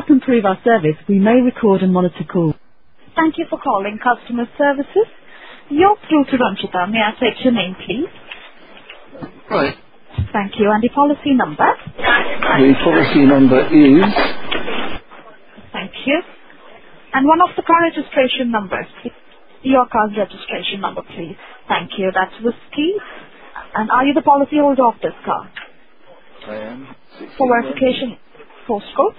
help improve our service, we may record and monitor calls. Thank you for calling Customer Services. You're through to Ranjita. May I take your name, please? Right. Thank you. And the policy number? The policy number is... Thank you. And one of the car registration numbers, please. Your car's registration number, please. Thank you. That's Whiskey. And are you the policyholder of this car? I am. For verification, postcode.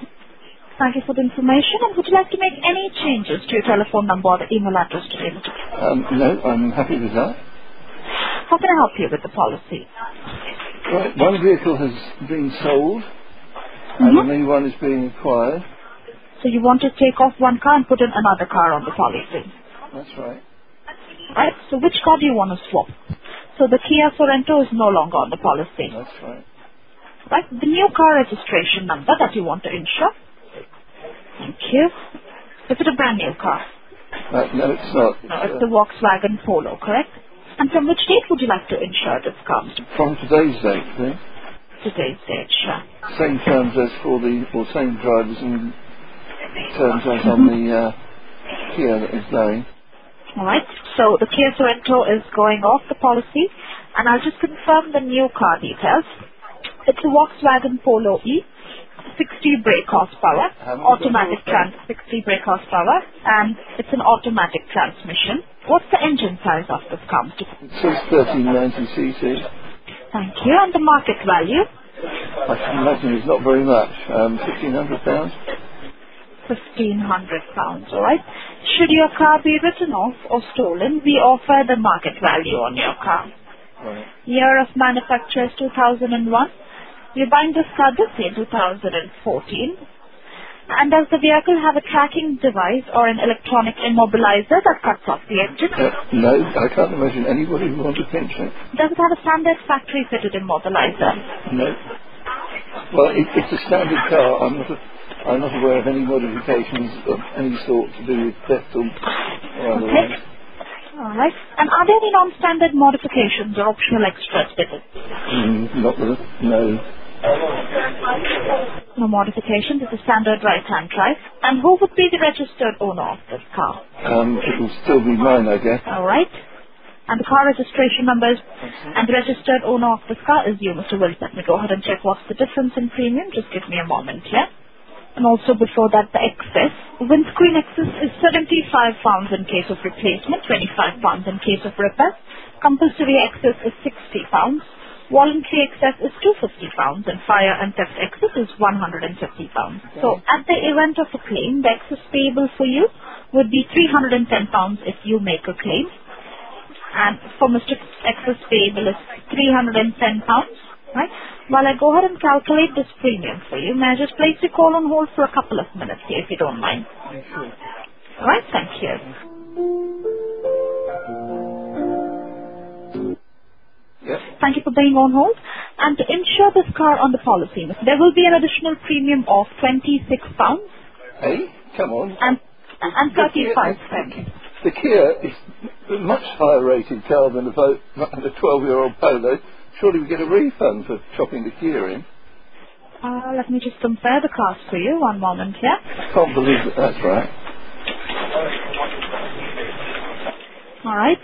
Thank you for the information. And would you like to make any changes to your telephone number or the email address today? No, I'm happy with that. How can I help you with the policy? Right, one vehicle has been sold, and a new one is being acquired. So you want to take off one car and put in another car on the policy? That's right. Right, so which car do you want to swap? So the Kia Sorento is no longer on the policy. That's right. Right, the new car registration number that you want to insure. Thank you. Is it a brand new car? No, it's not. It's, no, it's the Volkswagen Polo, correct? And from which date would you like to insure this car? From today's date, then. Today's date, sure. Same terms as for the, or same drivers and terms as on the Kia that is going. Alright, so the Kia Sorento is going off the policy, and I'll just confirm the new car details. It's a Volkswagen Polo E, 60 brake horsepower, automatic trans, 60 brake horsepower, and it's an automatic transmission. What's the engine size of this car? It says 1390cc. Thank you. And the market value? I can imagine it's not very much. £1,500. £1,500, alright. Should your car be written off or stolen, we offer the market value on your car. Right. Year of manufacture is 2001. You're buying this car this year, 2014. And does the vehicle have a tracking device or an electronic immobilizer that cuts off the engine? No, I can't imagine anybody who wants to pinch it. Does it have a standard factory-fitted immobilizer? No. Well, it's a standard car. I'm not aware of any modifications of any sort to do with theft or otherwise. Okay. All right. And are there any non-standard modifications or optional extras with it? Not really. No. No modification. This is standard right-hand drive. And who would be the registered owner of this car? It will still be mine, I guess. All right. And the car registration numbers and the registered owner of this car is you, Mr. Wilson. Let me go ahead and check what's the difference in premium. Just give me a moment, yeah? And also before that, the excess. Windscreen excess is £75 in case of replacement, £25 in case of repair. Compulsory excess is £60. Voluntary excess is £250, and fire and theft excess is £150. Okay. So at the event of a claim, the excess payable for you would be £310 if you make a claim. And for Mr. Excess payable is £310, right? While I go ahead and calculate this premium for you, may I just place your call on hold for a couple of minutes here, if you don't mind? Sure. All right, thank you. Thank you for being on hold. And to insure this car on the policy, there will be an additional premium of £26. Hey, come on. And 35 cents. The Kia is a much higher rated car than a 12-year-old Polo. Surely we get a refund for chopping the Kia in. Let me just compare the cars for you. One moment, yeah? I can't believe that that's right. All right.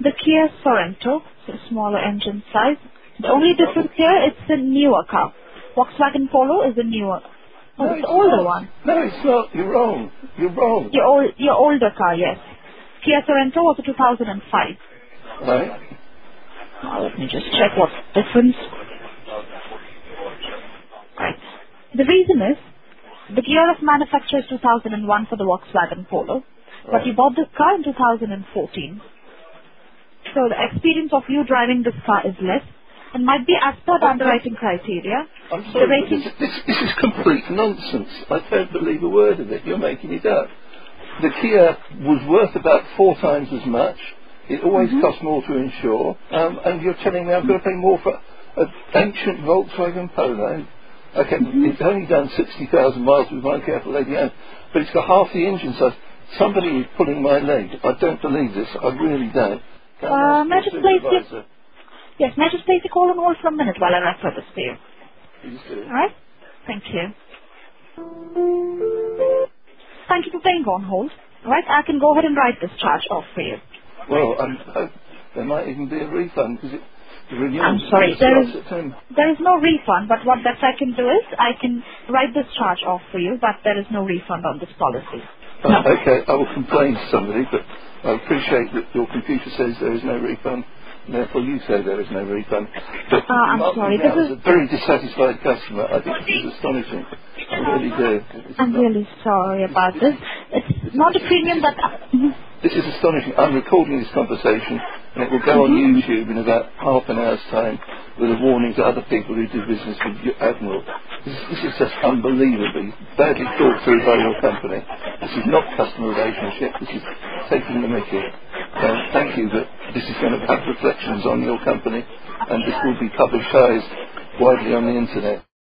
The Kia Sorento. A smaller engine size. The only difference here, it's a newer car. Volkswagen Polo is a newer. No, it's the older one. No, it's not. You're wrong. You're wrong. Your older car, yes. Kia Sorento was a 2005. Right. Now let me just check what's the difference. Right. The reason is, the year of manufacture is 2001 for the Volkswagen Polo, but you bought this car in 2014. So the experience of you driving this car is less and might be as per the underwriting criteria. I'm sorry, but this is complete nonsense. I don't believe a word of it. You're making it up. The Kia was worth about 4 times as much. It always cost more to insure. And you're telling me I'm going to pay more for an ancient Volkswagen Polo. Okay, it's only done 60,000 miles with my careful lady own, but it's got half the engine size. Somebody is pulling my leg. I don't believe this. I really don't. May I just place the call on hold for a minute while I refer this to you? Please do. All right? Thank you. thank you for staying on hold. Right, I can go ahead and write this charge off for you. Well, there might even be a refund because the renewal. I'm sorry, there is no refund. But what best I can do is I can write this charge off for you, but there is no refund on this policy. No. Okay, I will complain to somebody, but I appreciate that your computer says there is no refund, and therefore you say there is no refund. But I'm sorry, this is a very dissatisfied customer. I think this is astonishing. I really do. I'm really sorry about this. It's not a premium that... This is astonishing. I'm recording this conversation, and it will go on YouTube in about half an hour's time with a warning to other people who do business with Admiral. This is just unbelievably badly thought through by your company. This is not customer relationship. This is taking the mickey. Thank you, but this is going to have reflections on your company, and this will be publicised widely on the internet.